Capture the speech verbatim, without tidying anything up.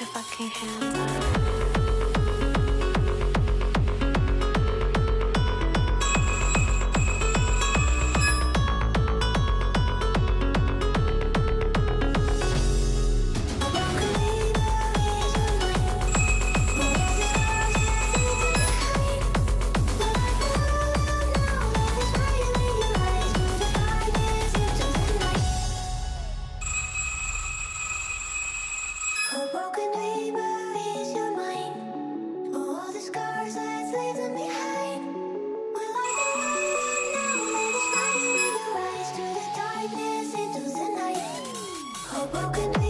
your fucking hands up. Broken paper is your mind. For all the scars that's leave them behind. We're like the light now that is shining in your eyes. Through the darkness into the night. Oh, broken paper.